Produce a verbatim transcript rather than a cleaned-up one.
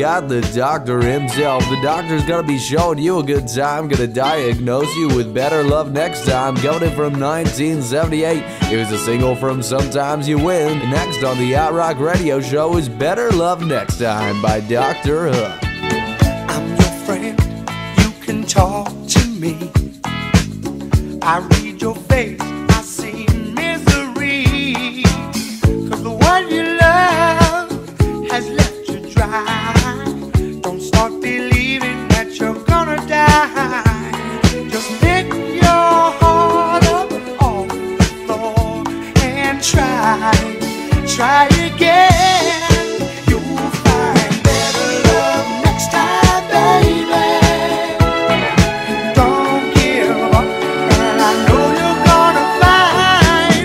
got the doctor himself. The doctor's gonna be showing you a good time, gonna diagnose you with better love next time. Coming in from nineteen seventy-eight, it was a single from Sometimes You Win. Next on the Outrock Radio Show is Better Love Next Time by Doctor Hook. I'm your friend, you can talk to me. I read your face, I see misery. Cause the one you love has left you dry. Don't start believing that you're gonna die. Just pick your heart up off the floor and try, try again.